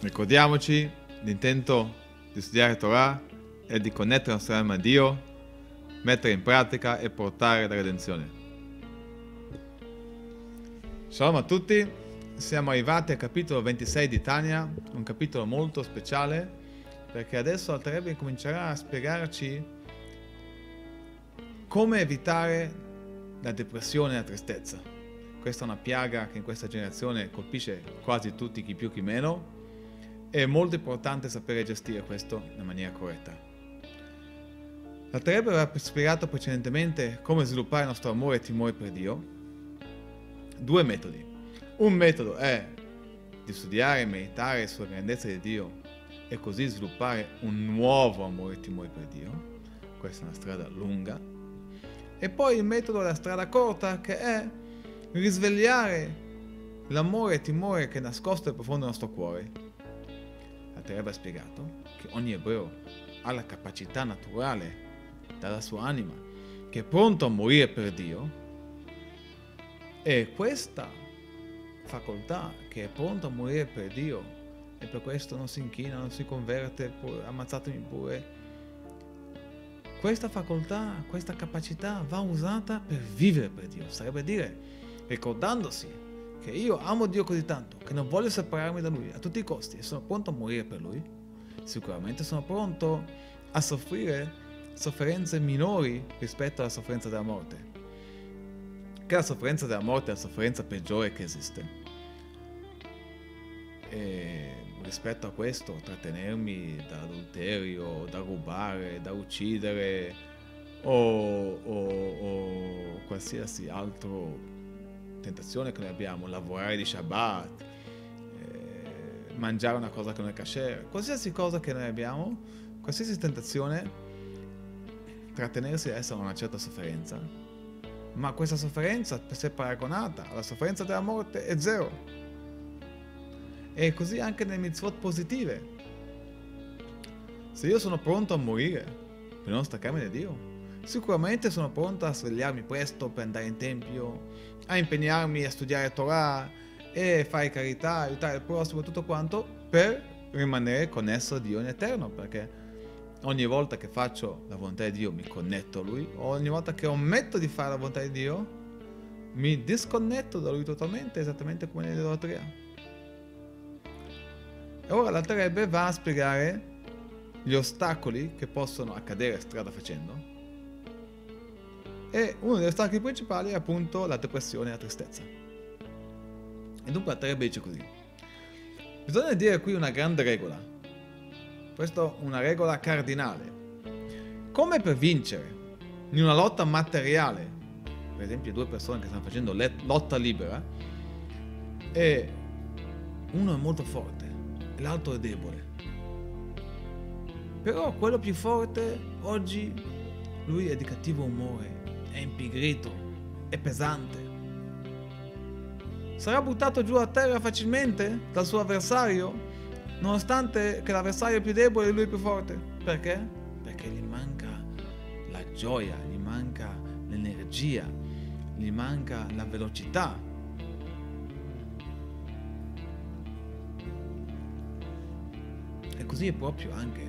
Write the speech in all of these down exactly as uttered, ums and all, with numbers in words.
Ricordiamoci, l'intento di studiare Torah è di connettere la nostra anima a Dio, mettere in pratica e portare la redenzione. Shalom a tutti, siamo arrivati al capitolo ventisei di Tanya, un capitolo molto speciale, perché adesso il Rebbe comincerà a spiegarci come evitare la depressione e la tristezza. Questa è una piaga che in questa generazione colpisce quasi tutti, chi più chi meno. È molto importante sapere gestire questo in maniera corretta. La Torah aveva spiegato precedentemente come sviluppare il nostro amore e timore per Dio. Due metodi. Un metodo è di studiare e meditare sulla grandezza di Dio e così sviluppare un nuovo amore e timore per Dio. Questa è una strada lunga. E poi il metodo della strada corta, che è risvegliare l'amore e timore che è nascosto e profondo nel nostro cuore. Rebbe ha spiegato che ogni ebreo ha la capacità naturale dalla sua anima che è pronto a morire per Dio, e questa facoltà che è pronto a morire per Dio e per questo non si inchina, non si converte, pur, ammazzatemi pure, questa facoltà, questa capacità va usata per vivere per Dio, sarebbe dire ricordandosi che io amo Dio così tanto, che non voglio separarmi da Lui a tutti i costi e sono pronto a morire per Lui. Sicuramente sono pronto a soffrire sofferenze minori rispetto alla sofferenza della morte, che la sofferenza della morte è la sofferenza peggiore che esiste, e rispetto a questo trattenermi da adulterio, da rubare, da uccidere o, o, o qualsiasi altro tentazione che noi abbiamo, lavorare di Shabbat, eh, mangiare una cosa che non è casher, qualsiasi cosa che noi abbiamo, qualsiasi tentazione, trattenersi da essere una certa sofferenza, ma questa sofferenza, se paragonata alla sofferenza della morte, è zero. E così anche nelle mitzvot positive. Se io sono pronto a morire per non staccarmi da Dio, sicuramente sono pronto a svegliarmi presto per andare in tempio, a impegnarmi a studiare Torah e fare carità, aiutare il prossimo, tutto quanto, per rimanere connesso a Dio in eterno, perché ogni volta che faccio la volontà di Dio mi connetto a Lui, ogni volta che ometto di fare la volontà di Dio mi disconnetto da Lui totalmente, esattamente come nella Dottrina. E ora la Rebbe va a spiegare gli ostacoli che possono accadere strada facendo, e uno degli ostacoli principali è appunto la depressione e la tristezza. E dunque la Rebbe dice così: bisogna dire qui una grande regola, questa è una regola cardinale, come per vincere in una lotta materiale, per esempio due persone che stanno facendo lotta libera e uno è molto forte e l'altro è debole, però quello più forte oggi lui è di cattivo umore, è impigrito, è pesante, sarà buttato giù a terra facilmente dal suo avversario, nonostante che l'avversario è più debole e lui è più forte. Perché? Perché gli manca la gioia, gli manca l'energia, gli manca la velocità. E così è proprio anche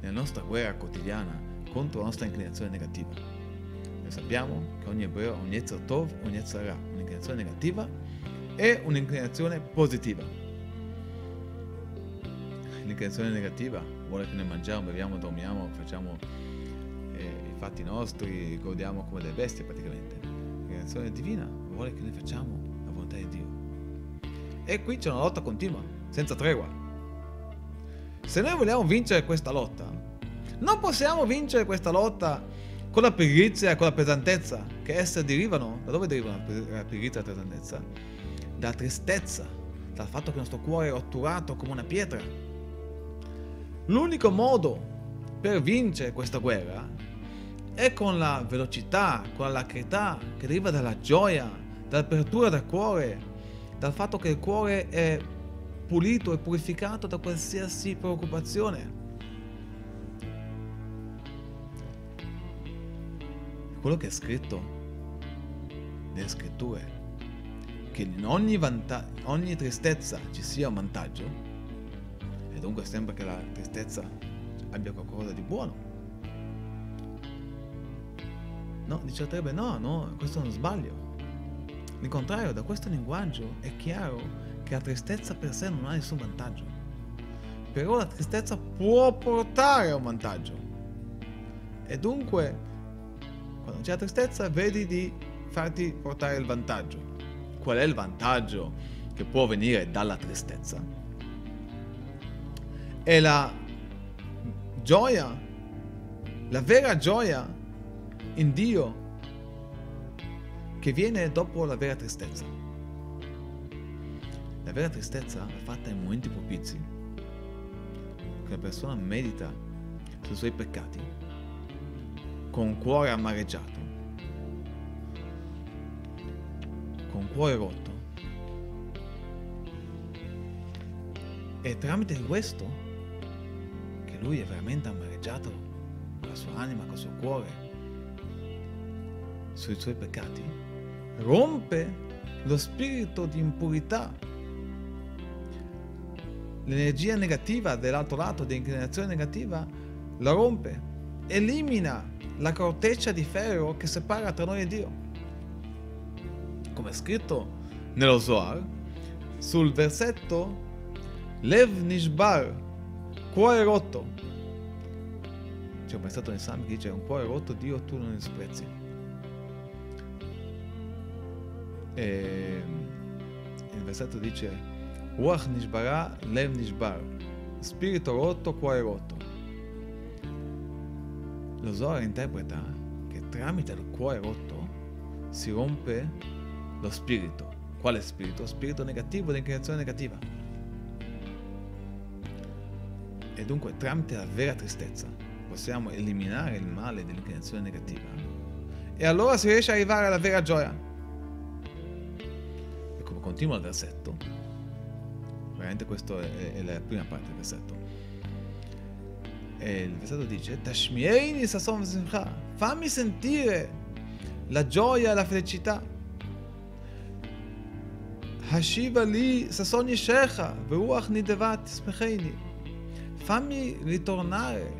nella nostra guerra quotidiana contro la nostra inclinazione negativa. Noi sappiamo che ogni ebreo ha un Yetzer tov, un Yetzera, un'inclinazione negativa e un'inclinazione positiva. L'inclinazione negativa vuole che noi mangiamo, beviamo, dormiamo, facciamo eh, i fatti nostri, godiamo come delle bestie praticamente. L'inclinazione divina vuole che noi facciamo la volontà di Dio. E qui c'è una lotta continua, senza tregua. Se noi vogliamo vincere questa lotta, non possiamo vincere questa lotta con la pigrizia e con la pesantezza, che esse derivano, da dove derivano la pigrizia e la pesantezza? Dalla tristezza, dal fatto che il nostro cuore è otturato come una pietra. L'unico modo per vincere questa guerra è con la velocità, con la alacrità che deriva dalla gioia, dall'apertura del cuore, dal fatto che il cuore è pulito e purificato da qualsiasi preoccupazione. Quello che è scritto nelle scritture, che in ogni, vanta- ogni tristezza ci sia un vantaggio, e dunque sembra che la tristezza abbia qualcosa di buono. No, dice Rebbe, no, no, questo è uno sbaglio. Al contrario, da questo linguaggio è chiaro che la tristezza per sé non ha nessun vantaggio. Però la tristezza può portare a un vantaggio. E dunque, quando c'è la tristezza, vedi di farti portare il vantaggio. Qual è il vantaggio che può venire dalla tristezza? È la gioia, la vera gioia in Dio, che viene dopo la vera tristezza. La vera tristezza è fatta in momenti propizi, che la persona medita sui suoi peccati con un cuore amareggiato, con un cuore rotto, e tramite questo, che lui è veramente amareggiato con la sua anima, con il suo cuore, sui suoi peccati, rompe lo spirito di impurità, l'energia negativa dell'altro lato, dell'inclinazione negativa, la rompe, elimina la corteccia di ferro che separa tra noi e Dio. Come è scritto nello Zohar, sul versetto Lev Nishbar, cuore rotto. C'è un versetto nel Salmo che dice: un cuore rotto Dio tu non disprezzi. E il versetto dice: Ruach nishbara, lev nishbar, spirito rotto, cuore rotto. Lo Zohar interpreta che tramite il cuore rotto si rompe lo spirito. Quale spirito? Spirito negativo, l'inclinazione negativa. E dunque tramite la vera tristezza possiamo eliminare il male dell'inclinazione negativa, e allora si riesce ad arrivare alla vera gioia. Continua il versetto, veramente questa è, è la prima parte del versetto, e il versetto dice: Tashmieni sasson v'simcha, fammi sentire la gioia e la felicità. Hashiva li sasson yeshecha v'ruach nidevat smecheini, fammi ritornare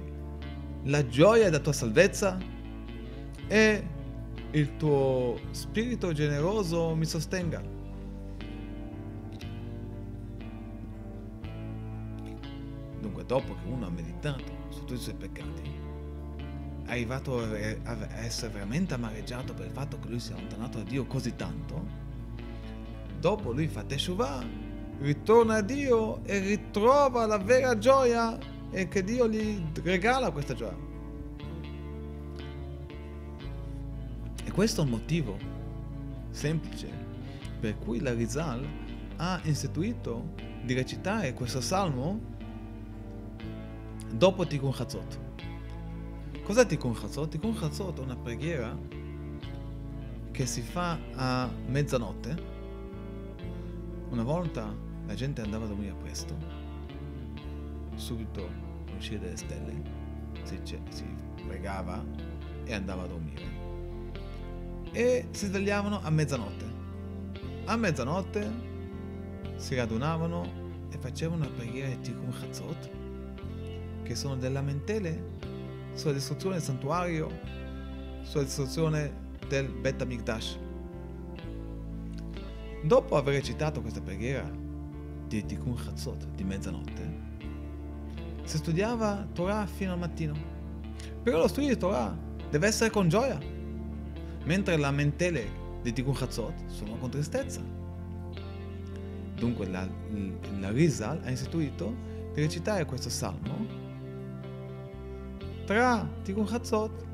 la gioia della tua salvezza e il tuo spirito generoso mi sostenga. Dopo che uno ha meditato su tutti i suoi peccati, è arrivato a essere veramente amareggiato per il fatto che lui si è allontanato da Dio così tanto, dopo lui fa teshuva, ritorna a Dio e ritrova la vera gioia, e che Dio gli regala questa gioia. E questo è un motivo semplice per cui la Rizal ha istituito di recitare questo salmo dopo Tikkun Chatzot. Cos'è Tikkun Chatzot? Tikkun Chatzot è una preghiera che si fa a mezzanotte. Una volta la gente andava a dormire presto, subito uscire dalle stelle, si, si pregava e andava a dormire, e si svegliavano a mezzanotte. A mezzanotte si radunavano e facevano la preghiera di Tikkun Chatzot, che sono delle lamentele sulla distruzione del santuario, sulla distruzione del Bet Hamikdash. Dopo aver recitato questa preghiera di Tikkun Chatzot di mezzanotte, si studiava Torah fino al mattino. Però lo studio di Torah deve essere con gioia, mentre le lamentele di Tikkun Chatzot sono con tristezza. Dunque la, la Rizal ha istituito di recitare questo salmo tra Tikkun Chatzot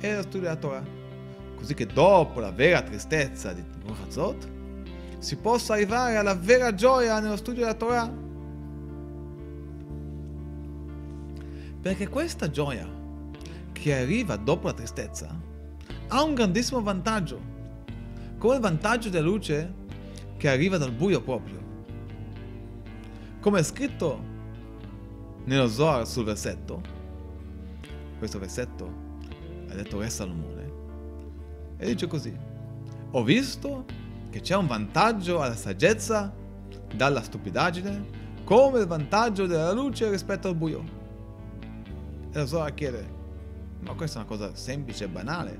e lo studio della Torah, così che dopo la vera tristezza di Tikkun Chatzot si possa arrivare alla vera gioia nello studio della Torah, perché questa gioia che arriva dopo la tristezza ha un grandissimo vantaggio, come il vantaggio della luce che arriva dal buio proprio, come è scritto nello Zohar sul versetto. Questo versetto ha detto Re Salomone, e dice così: ho visto che c'è un vantaggio alla saggezza dalla stupidaggine, come il vantaggio della luce rispetto al buio. E la Zohar chiede, ma questa è una cosa semplice e banale,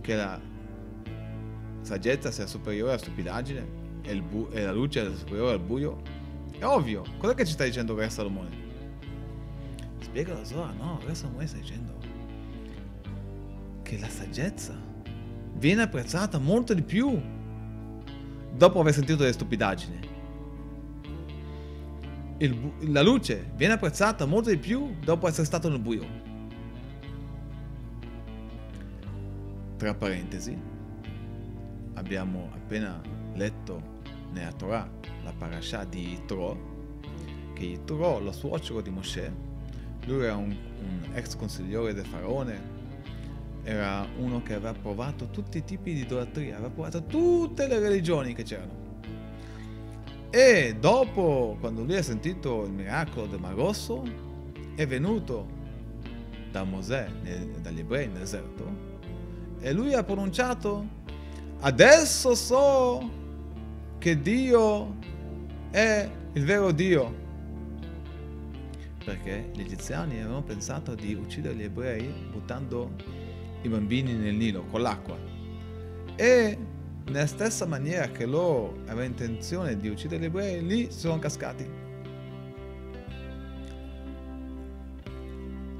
che la saggezza sia superiore alla stupidaggine e, il bu- e la luce sia superiore al buio? È ovvio, cos'è che ci sta dicendo Re Salomone? Spiega la Zohar, no, Re Salomone sta dicendo che la saggezza viene apprezzata molto di più dopo aver sentito delle stupidaggini. Il bu- la luce viene apprezzata molto di più dopo essere stato nel buio. Tra parentesi, abbiamo appena letto nella Torah la Parashah di Yitro, che Yitro, lo suocero di Moshe, lui era un, un ex consigliere del faraone, era uno che aveva provato tutti i tipi di idolatria, aveva provato tutte le religioni che c'erano. E dopo, quando lui ha sentito il miracolo del Mar Rosso, è venuto da Mosè, nel, dagli ebrei nel deserto, e lui ha pronunciato: adesso so che Dio è il vero Dio, perché gli egiziani avevano pensato di uccidere gli ebrei buttando i bambini nel Nilo con l'acqua, e nella stessa maniera che loro avevano intenzione di uccidere gli ebrei, lì sono cascati.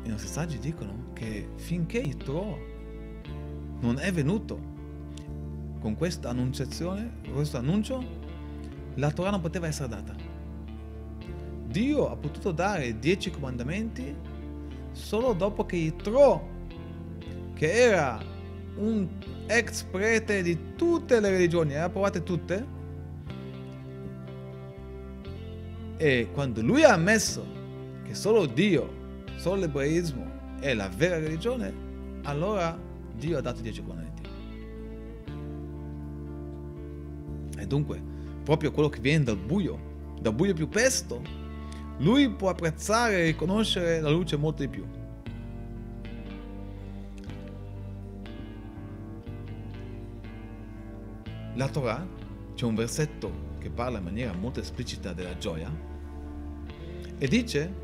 I nostri saggi dicono che finché Yitro non è venuto con questa annunciazione, con questo annuncio, la Torah non poteva essere data. Dio ha potuto dare dieci comandamenti solo dopo che Yitro, che era un ex prete di tutte le religioni, era provate tutte, e quando lui ha ammesso che solo Dio, solo l'ebraismo è la vera religione, allora Dio ha dato dieci comandamenti. E dunque proprio quello che viene dal buio, dal buio più pesto, lui può apprezzare e riconoscere la luce molto di più. La Torah, c'è un versetto che parla in maniera molto esplicita della gioia e dice: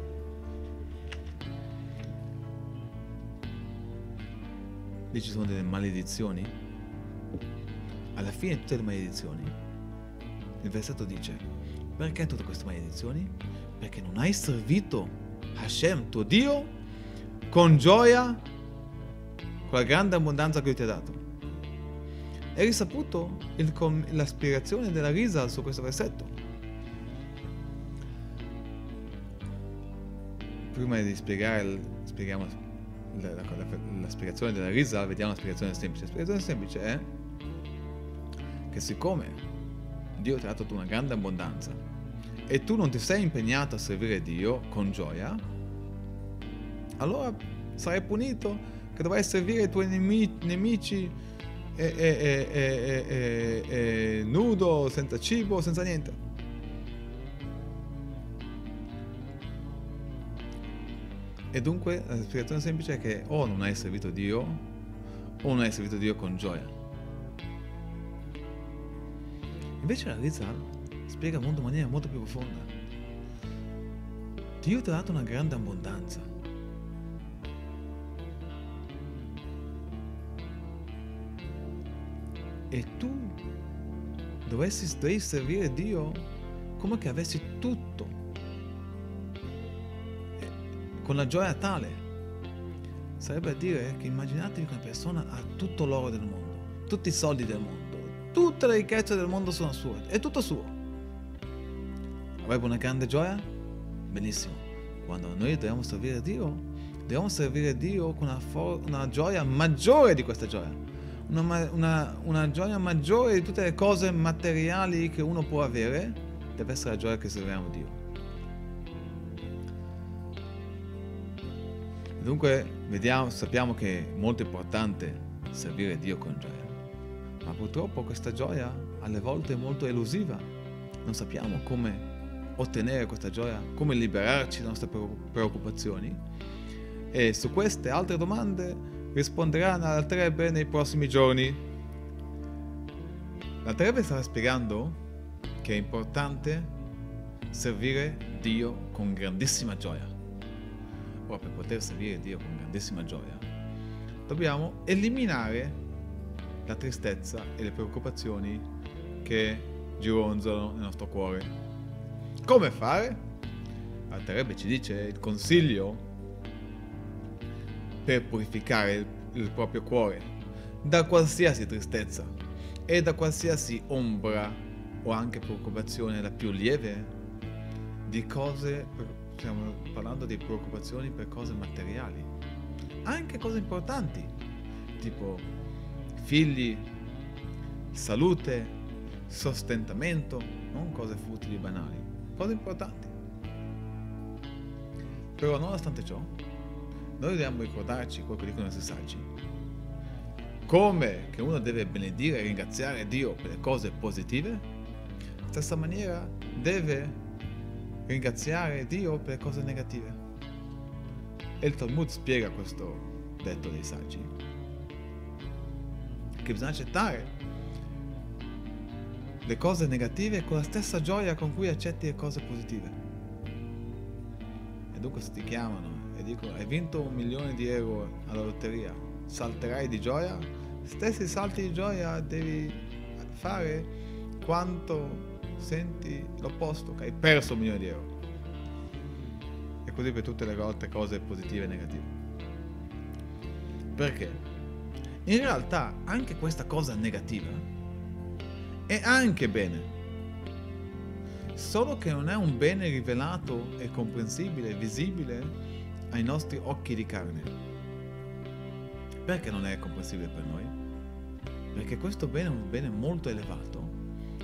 lì ci sono delle maledizioni, alla fine di tutte le maledizioni il versetto dice: perché tutte queste maledizioni? Perché non hai servito Hashem tuo Dio con gioia, con la grande abbondanza che lui ti ha dato. È risaputo il, l'aspirazione della Rizal su questo versetto. Prima di spiegare il, spieghiamo la, la, la, la spiegazione della Rizal, vediamo la spiegazione semplice. La spiegazione semplice è che siccome Dio ti ha dato tu una grande abbondanza e tu non ti sei impegnato a servire Dio con gioia, allora sarai punito che dovrai servire i tuoi nemici, nemici E, e, e, e, e, e, nudo, senza cibo, senza niente. E dunque la spiegazione semplice è che o non hai servito Dio o non hai servito Dio con gioia. Invece la Rizal spiega in maniera molto più profonda: Dio ti ha dato una grande abbondanza, e tu dovresti, dovresti servire Dio come che avessi tutto, e con la gioia tale. Sarebbe a dire che immaginatevi che una persona ha tutto l'oro del mondo, tutti i soldi del mondo, tutte le ricchezze del mondo sono sue, è tutto suo. Avrebbe una grande gioia? Benissimo. Quando noi dobbiamo servire Dio, dobbiamo servire Dio con una, for- una gioia maggiore di questa gioia. Una, una, una gioia maggiore di tutte le cose materiali che uno può avere, deve essere la gioia che serviamo Dio. Dunque vediamo, sappiamo che è molto importante servire Dio con gioia, ma purtroppo questa gioia alle volte è molto elusiva. Non sappiamo come ottenere questa gioia, come liberarci dalle nostre preoccupazioni, e su queste altre domande risponderà al Rebbe nei prossimi giorni. La Rebbe starà spiegando che è importante servire Dio con grandissima gioia. Ora, per poter servire Dio con grandissima gioia, dobbiamo eliminare la tristezza e le preoccupazioni che gironzano nel nostro cuore. Come fare? Il Rebbe ci dice il consiglio per purificare il, il proprio cuore da qualsiasi tristezza e da qualsiasi ombra o anche preoccupazione, la più lieve, di cose, stiamo parlando di preoccupazioni per cose materiali, anche cose importanti, tipo figli, salute, sostentamento, non cose futili e banali, cose importanti. Però nonostante ciò, noi dobbiamo ricordarci quello che dicono i nostri saggi, come che uno deve benedire e ringraziare Dio per le cose positive, in stessa maniera deve ringraziare Dio per le cose negative. E il Talmud spiega questo detto dei saggi, che bisogna accettare le cose negative con la stessa gioia con cui accetti le cose positive. E dunque se ti chiamano e dicono hai vinto un milione di euro alla lotteria, salterai di gioia? Stessi salti di gioia devi fare quanto senti l'opposto, che hai perso un milione di euro. E così per tutte le altre cose positive e negative. Perché? In realtà anche questa cosa negativa è anche bene, solo che non è un bene rivelato e comprensibile, visibile ai nostri occhi di carne. Perché non è comprensibile per noi? Perché questo bene è un bene molto elevato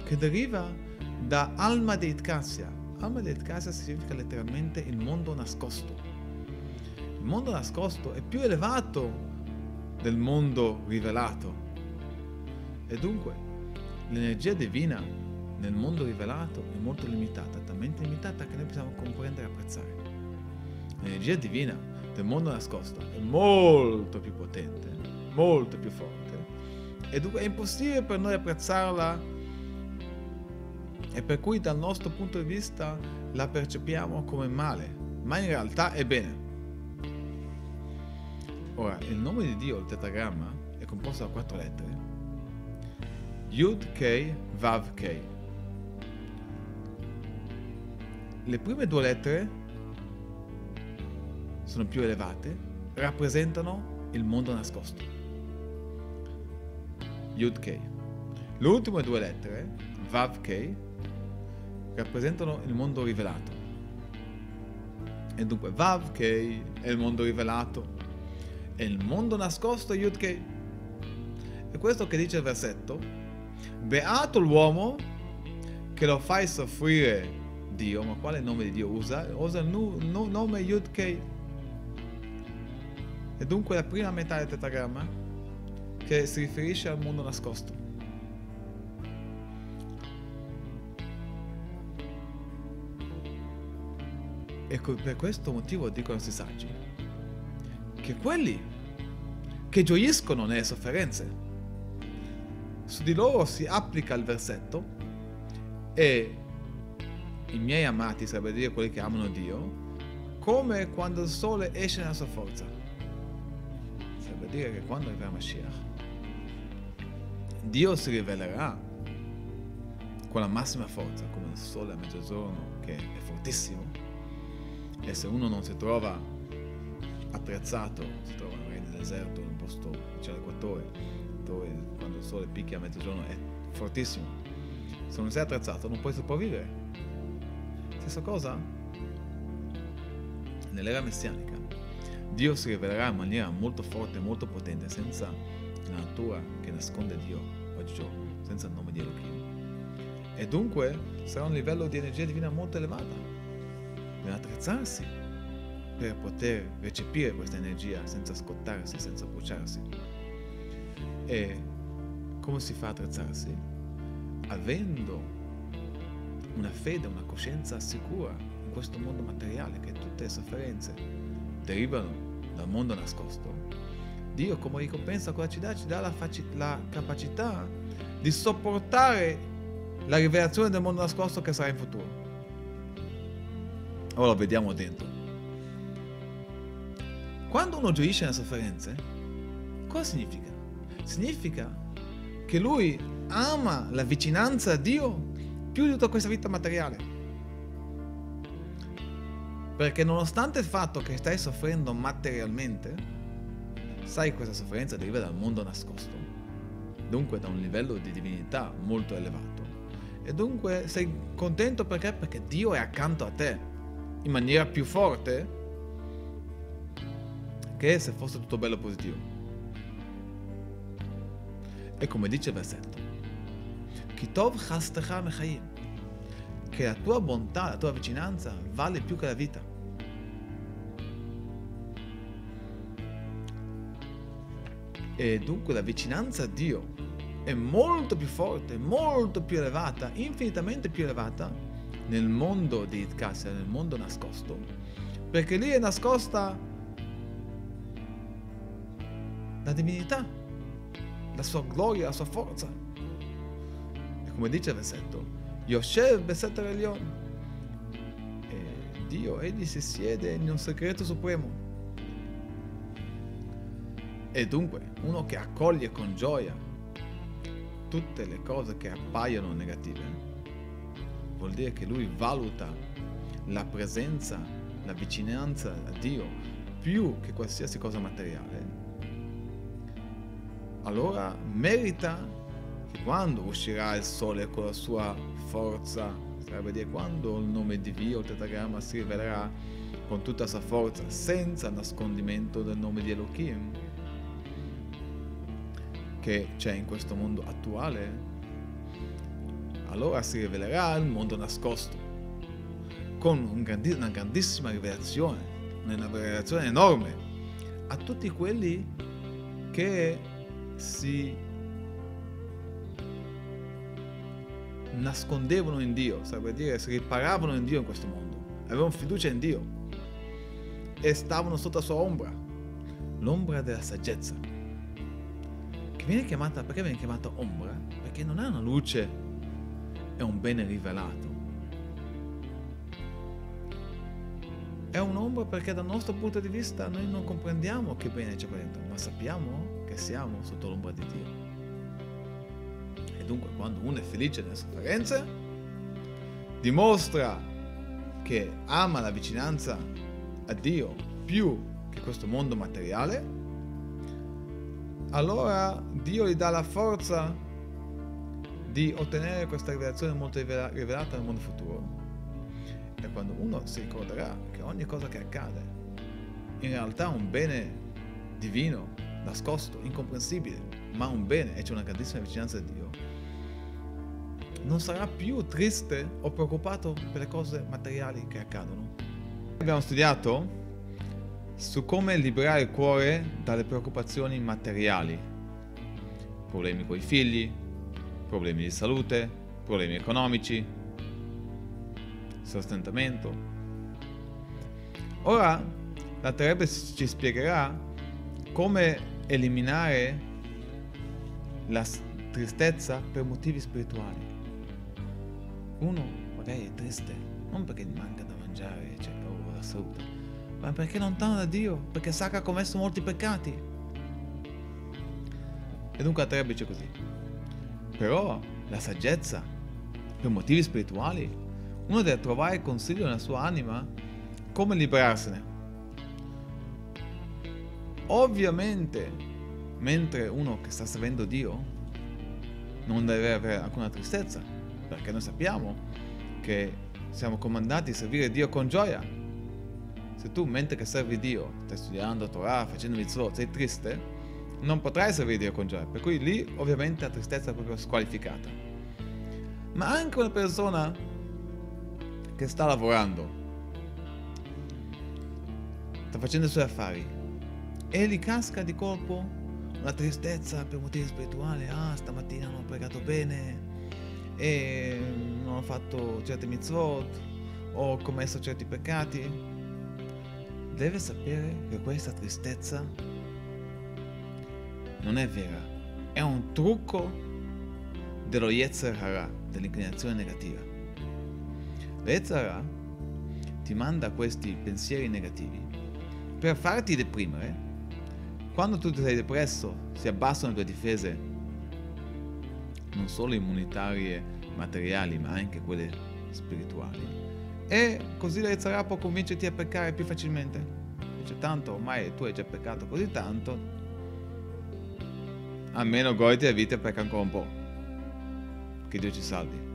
che deriva da Alma Deit Kassia. Alma Deit Kassia significa letteralmente il mondo nascosto. Il mondo nascosto è più elevato del mondo rivelato. E dunque l'energia divina nel mondo rivelato è molto limitata, talmente limitata che noi possiamo comprendere e apprezzare. L'energia divina del mondo nascosto è molto più potente, molto più forte, e dunque è impossibile per noi apprezzarla, e per cui dal nostro punto di vista la percepiamo come male, ma in realtà è bene. Ora, il nome di Dio, il tetragramma, è composto da quattro lettere: Yud-Kei, Vav-Kei. Le prime due lettere sono più elevate, rappresentano il mondo nascosto, Yud-Kei. Le ultime due lettere, Vav-Kei, rappresentano il mondo rivelato. E dunque Vav-Kei è il mondo rivelato e il mondo nascosto è Yud-Kei. E questo che dice il versetto: beato l'uomo che lo fai soffrire Dio. Ma quale nome di Dio usa? Usa il nu, nu, nome Yud-Kei. E dunque la prima metà del tetragramma che si riferisce al mondo nascosto. E per questo motivo dicono i saggi che quelli che gioiscono nelle sofferenze, su di loro si applica il versetto e i miei amati, sarebbe dire quelli che amano Dio, come quando il sole esce nella sua forza. Sarebbe dire che quando arriverà Mashiach, Dio si rivelerà con la massima forza, come il sole a mezzogiorno, che è fortissimo, e se uno non si trova attrezzato, si trova magari nel deserto, in un posto vicino all'equatore, dove quando il sole picchia a mezzogiorno è fortissimo, se non sei attrezzato non puoi sopravvivere. Stessa cosa nell'era messianica, Dio si rivelerà in maniera molto forte, molto potente, senza la natura che nasconde Dio oggigiorno, senza il nome di Elohim, e dunque sarà un livello di energia divina molto elevata. Bisogna attrezzarsi per poter recepire questa energia senza scottarsi, senza bruciarsi. E come si fa ad attrezzarsi? Avendo una fede, una coscienza sicura in questo mondo materiale, che tutte le sofferenze derivano dal mondo nascosto. Dio, come ricompensa cosa ci dà? Ci dà la, la capacità di sopportare la rivelazione del mondo nascosto che sarà in futuro. Ora vediamo dentro. Quando uno gioisce nelle sofferenze, cosa significa? Significa che lui ama la vicinanza a Dio più di tutta questa vita materiale. Perché nonostante il fatto che stai soffrendo materialmente, sai che questa sofferenza deriva dal mondo nascosto, dunque da un livello di divinità molto elevato, e dunque sei contento perché? Perché Dio è accanto a te in maniera più forte che se fosse tutto bello positivo. E come dice il versetto, che la tua bontà, la tua vicinanza vale più che la vita. E dunque la vicinanza a Dio è molto più forte, molto più elevata, infinitamente più elevata nel mondo di casher, nel mondo nascosto, perché lì è nascosta la divinità, la sua gloria, la sua forza. E come dice il versetto, Yoshev Besetter Leon, e Dio egli si siede in un segreto supremo. E dunque uno che accoglie con gioia tutte le cose che appaiono negative, vuol dire che lui valuta la presenza, la vicinanza a Dio più che qualsiasi cosa materiale. Allora merita che quando uscirà il sole con la sua forza, sarebbe dire quando il nome di Dio, il tetragramma, si rivelerà con tutta la sua forza, senza nascondimento del nome di Elohim, che c'è in questo mondo attuale, allora si rivelerà il mondo nascosto con un grandi, una grandissima rivelazione, una rivelazione enorme a tutti quelli che si nascondevano in Dio, sarebbe dire si riparavano in Dio in questo mondo, avevano fiducia in Dio e stavano sotto la sua ombra, l'ombra della saggezza. Viene chiamata, perché viene chiamata ombra? Perché non è una luce, è un bene rivelato. È un'ombra perché dal nostro punto di vista noi non comprendiamo che bene c'è dentro, ma sappiamo che siamo sotto l'ombra di Dio. E dunque quando uno è felice nelle sofferenze, dimostra che ama la vicinanza a Dio più che questo mondo materiale, allora Dio gli dà la forza di ottenere questa rivelazione molto rivelata nel mondo futuro. E quando uno si ricorderà che ogni cosa che accade in realtà è un bene divino, nascosto, incomprensibile, ma un bene, e c'è una grandissima vicinanza a Dio, non sarà più triste o preoccupato per le cose materiali che accadono. Abbiamo studiato su come liberare il cuore dalle preoccupazioni materiali, problemi con i figli, problemi di salute, problemi economici, sostentamento. Ora la Rebbe ci spiegherà come eliminare la tristezza per motivi spirituali. Uno magari è triste non perché gli manca da mangiare, cioè o la salute, ma perché è lontano da Dio, perché sa che ha commesso molti peccati. E dunque la Torah dice così. Però la saggezza, per motivi spirituali, uno deve trovare consiglio nella sua anima come liberarsene. Ovviamente, mentre uno che sta servendo Dio non deve avere alcuna tristezza, perché noi sappiamo che siamo comandati a servire Dio con gioia. Se tu, mentre che servi Dio, stai studiando Torah, facendo mitzvot, sei triste, non potrai servire Dio con gioia. Per cui lì, ovviamente, la tristezza è proprio squalificata. Ma anche una persona che sta lavorando, sta facendo i suoi affari, e gli casca di colpo una tristezza per motivi spirituali. Ah, stamattina non ho pregato bene, e non ho fatto certi mitzvot, ho commesso certi peccati. Deve sapere che questa tristezza non è vera, è un trucco dello Yetzer Hara, dell'inclinazione negativa. L'Yetzer Hara ti ti manda questi pensieri negativi per farti deprimere, quando tu sei depresso si abbassano le tue difese, non solo immunitarie materiali ma anche quelle spirituali, e così la Yetzer Hara può convincerti a peccare più facilmente. Dice, tanto ormai tu hai già peccato così tanto, almeno goditi la vita e pecca ancora un po', che Dio ci salvi.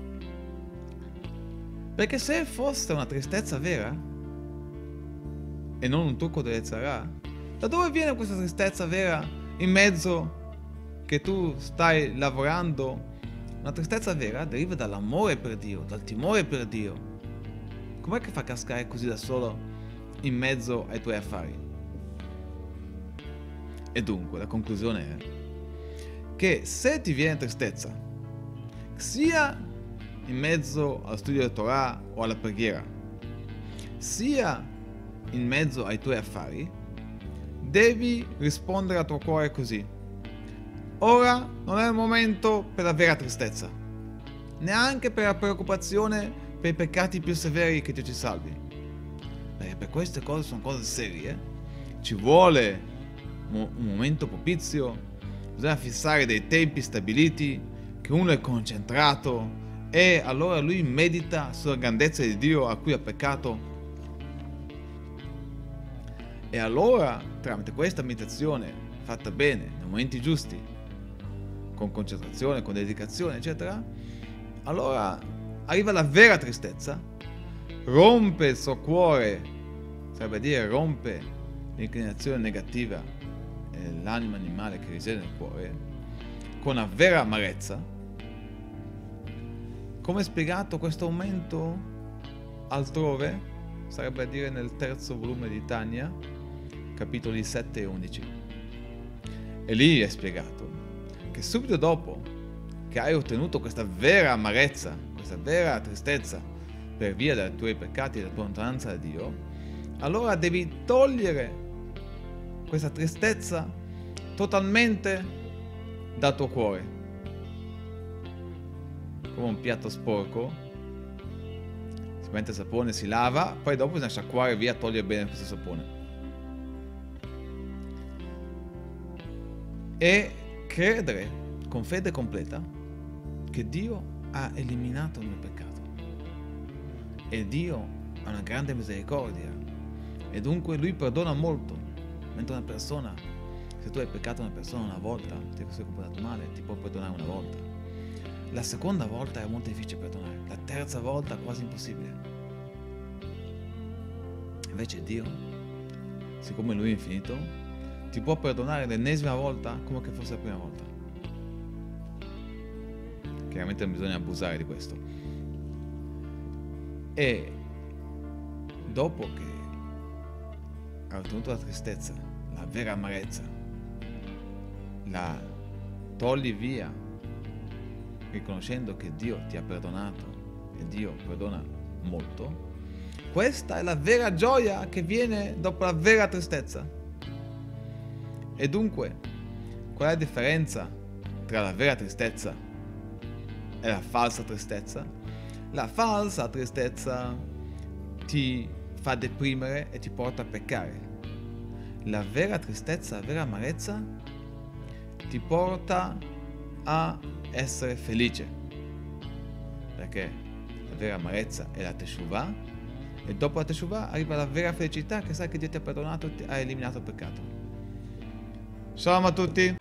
Perché se fosse una tristezza vera e non un trucco della Yetzer Hara, da dove viene questa tristezza vera in mezzo che tu stai lavorando? Una tristezza vera deriva dall'amore per Dio, dal timore per Dio. Com'è che fa cascare così da solo in mezzo ai tuoi affari? E dunque la conclusione è che se ti viene tristezza, sia in mezzo allo studio della Torah o alla preghiera, sia in mezzo ai tuoi affari, devi rispondere al tuo cuore così: ora non è il momento per la vera tristezza, neanche per la preoccupazione per i peccati più severi, che Dio ci salvi, perché per queste cose sono cose serie, ci vuole mo- un momento propizio, bisogna fissare dei tempi stabiliti, che uno è concentrato e allora lui medita sulla grandezza di Dio a cui ha peccato, e allora tramite questa meditazione fatta bene nei momenti giusti, con concentrazione, con dedicazione eccetera, allora arriva la vera tristezza, rompe il suo cuore, sarebbe a dire rompe l'inclinazione negativa e l'anima animale che risiede nel cuore, con la vera amarezza. Come spiegato questo aumento altrove, sarebbe a dire nel terzo volume di Tanya, capitoli sette e undici. E lì è spiegato che subito dopo che hai ottenuto questa vera amarezza, questa vera tristezza per via dei tuoi peccati e della tua lontananza da Dio, allora devi togliere questa tristezza totalmente dal tuo cuore. Come un piatto sporco, si mette il sapone, si lava, poi dopo bisogna sciacquare via, togliere bene questo sapone. E credere con fede completa che Dio ha eliminato il mio peccato, e Dio ha una grande misericordia, e dunque Lui perdona molto. Mentre una persona, se tu hai peccato una persona una volta, ti sei comportato male, ti può perdonare una volta. La seconda volta è molto difficile perdonare, la terza volta è quasi impossibile. Invece Dio, siccome Lui è infinito, ti può perdonare l'ennesima volta come che fosse la prima volta. Chiaramente non bisogna abusare di questo. E dopo che hai ottenuto la tristezza, la vera amarezza, la togli via riconoscendo che Dio ti ha perdonato e Dio perdona molto, questa è la vera gioia che viene dopo la vera tristezza. E dunque, qual è la differenza tra la vera tristezza e la falsa tristezza? La falsa tristezza ti fa deprimere e ti porta a peccare. La vera tristezza, la vera amarezza ti porta a essere felice, perché la vera amarezza è la teshuva, e dopo la teshuva arriva la vera felicità, che sai che Dio ti ha perdonato e ha eliminato il peccato. Shalom a tutti.